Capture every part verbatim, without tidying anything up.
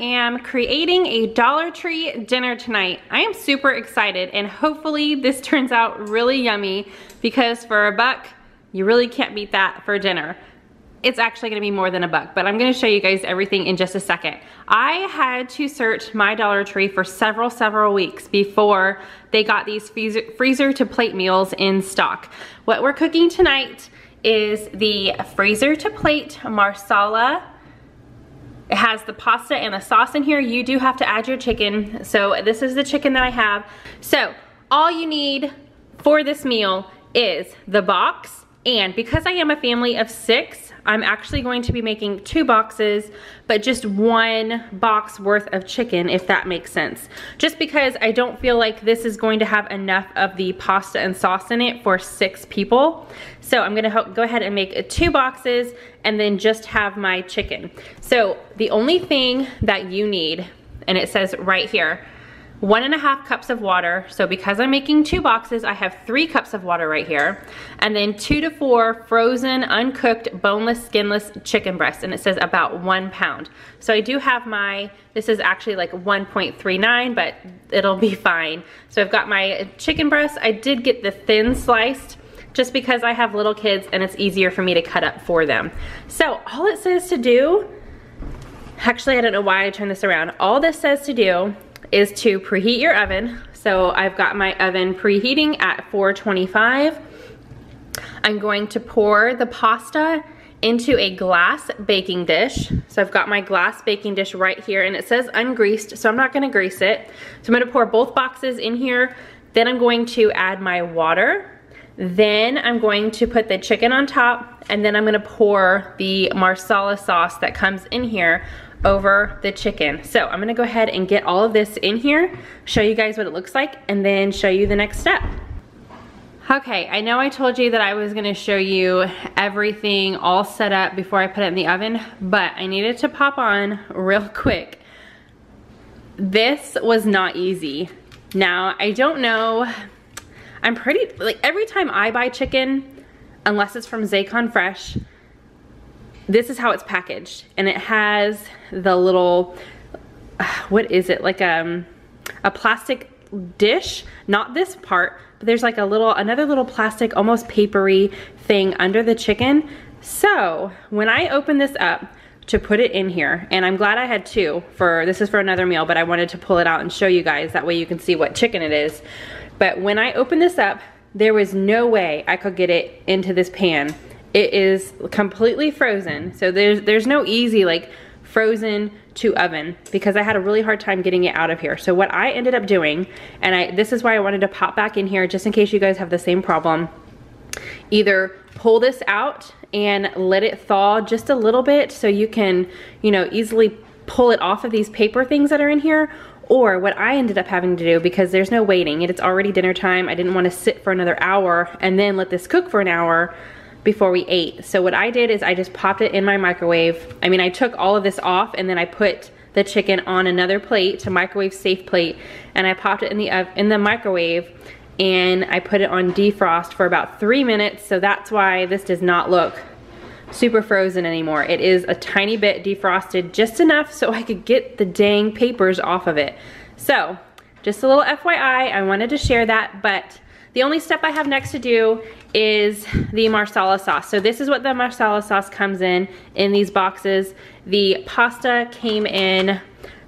am creating a Dollar Tree dinner tonight. I am super excited and hopefully this turns out really yummy because for a buck, you really can't beat that for dinner. It's actually gonna be more than a buck, but I'm gonna show you guys everything in just a second. I had to search my Dollar Tree for several, several weeks before they got these freezer to plate meals in stock. What we're cooking tonight is the freezer to plate Marsala. It has the pasta and the sauce in here. You do have to add your chicken. So this is the chicken that I have. So all you need for this meal is the box. And because I am a family of six, I'm actually going to be making two boxes, but just one box worth of chicken, if that makes sense. Just because I don't feel like this is going to have enough of the pasta and sauce in it for six people. So I'm gonna go ahead and make two boxes and then just have my chicken. So the only thing that you need, and it says right here, one and a half cups of water. So because I'm making two boxes, I have three cups of water right here. And then two to four frozen, uncooked, boneless, skinless chicken breasts. And it says about one pound. So I do have my, this is actually like one point three nine, but it'll be fine. So I've got my chicken breasts. I did get the thin sliced just because I have little kids and it's easier for me to cut up for them. So all it says to do, actually I don't know why I turned this around. All this says to do is to preheat your oven. So I've got my oven preheating at four twenty-five. I'm going to pour the pasta into a glass baking dish. So I've got my glass baking dish right here and it says ungreased, so I'm not gonna grease it. So I'm gonna pour both boxes in here. Then I'm going to add my water. Then I'm going to put the chicken on top and then I'm gonna pour the Marsala sauce that comes in here over the chicken. So I'm gonna go ahead and get all of this in here, show you guys what it looks like, and then show you the next step. Okay, I know I told you that I was gonna show you everything all set up before I put it in the oven, but I needed to pop on real quick. This was not easy. Now, I don't know, I'm pretty, like every time I buy chicken, unless it's from Zaycon Fresh, this is how it's packaged, and it has the little, what is it, like um, a plastic dish, not this part, but there's like a little, another little plastic, almost papery thing under the chicken. So when I open this up to put it in here, and I'm glad I had two for, this is for another meal, but I wanted to pull it out and show you guys, that way you can see what chicken it is. But when I open this up, there was no way I could get it into this pan. It is completely frozen. So there's there's no easy like frozen to oven because I had a really hard time getting it out of here. So what I ended up doing, and I this is why I wanted to pop back in here just in case you guys have the same problem, either pull this out and let it thaw just a little bit so you can, you know, easily pull it off of these paper things that are in here, or what I ended up having to do, because there's no waiting, it's already dinner time, I didn't want to sit for another hour and then let this cook for an hour before we ate. So what I did is I just popped it in my microwave. I mean, I took all of this off and then I put the chicken on another plate, to microwave safe plate, and I popped it in the in the microwave and I put it on defrost for about three minutes. So that's why this does not look super frozen anymore. It is a tiny bit defrosted, just enough so I could get the dang papers off of it. So just a little F Y I, I wanted to share that, but the only step I have next to do is the Marsala sauce. So this is what the Marsala sauce comes in, in these boxes. The pasta came in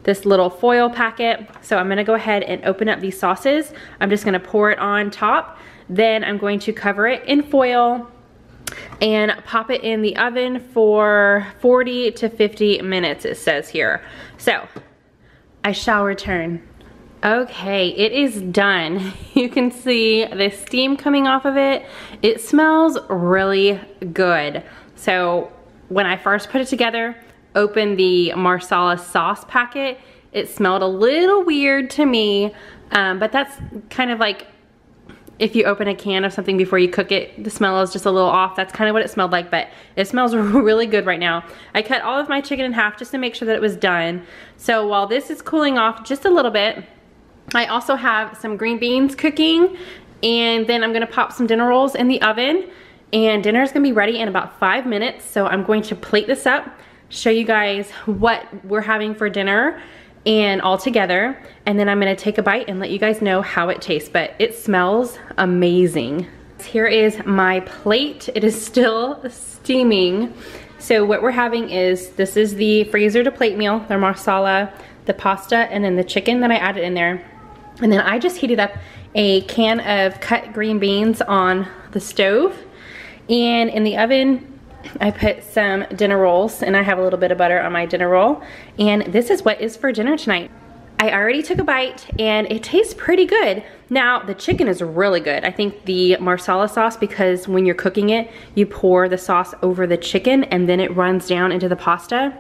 this little foil packet. So I'm gonna go ahead and open up these sauces. I'm just gonna pour it on top. Then I'm going to cover it in foil and pop it in the oven for forty to fifty minutes, it says here. So I shall return. Okay, it is done. You can see the steam coming off of it. It smells really good. So when I first put it together, opened the Marsala sauce packet, it smelled a little weird to me, um, but that's kind of like if you open a can of something before you cook it, the smell is just a little off. That's kind of what it smelled like, but it smells really good right now. I cut all of my chicken in half just to make sure that it was done. So while this is cooling off just a little bit, I also have some green beans cooking, and then I'm gonna pop some dinner rolls in the oven, and dinner is gonna be ready in about five minutes. So I'm going to plate this up, show you guys what we're having for dinner and all together, and then I'm gonna take a bite and let you guys know how it tastes, but it smells amazing. Here is my plate. It is still steaming. So what we're having is, this is the freezer to plate meal, the marsala, the pasta, and then the chicken that I added in there. And then I just heated up a can of cut green beans on the stove. And in the oven, I put some dinner rolls, and I have a little bit of butter on my dinner roll. And this is what is for dinner tonight. I already took a bite and it tastes pretty good. Now the chicken is really good. I think the marsala sauce, because when you're cooking it, you pour the sauce over the chicken and then it runs down into the pasta.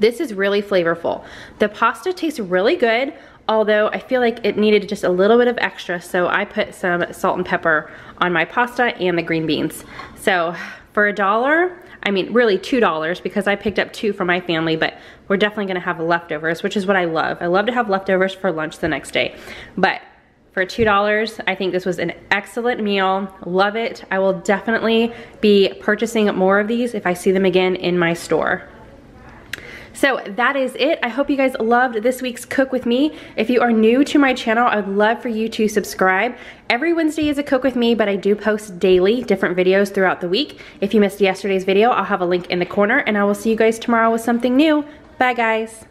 This is really flavorful. The pasta tastes really good, although I feel like it needed just a little bit of extra, so I put some salt and pepper on my pasta and the green beans. So for a dollar, I mean really two dollars, because I picked up two for my family, but we're definitely gonna have leftovers, which is what I love. I love to have leftovers for lunch the next day. But for two dollars, I think this was an excellent meal. Love it. I will definitely be purchasing more of these if I see them again in my store. So that is it. I hope you guys loved this week's Cook With Me. If you are new to my channel, I would love for you to subscribe. Every Wednesday is a Cook With Me, but I do post daily different videos throughout the week. If you missed yesterday's video, I'll have a link in the corner, and I will see you guys tomorrow with something new. Bye guys.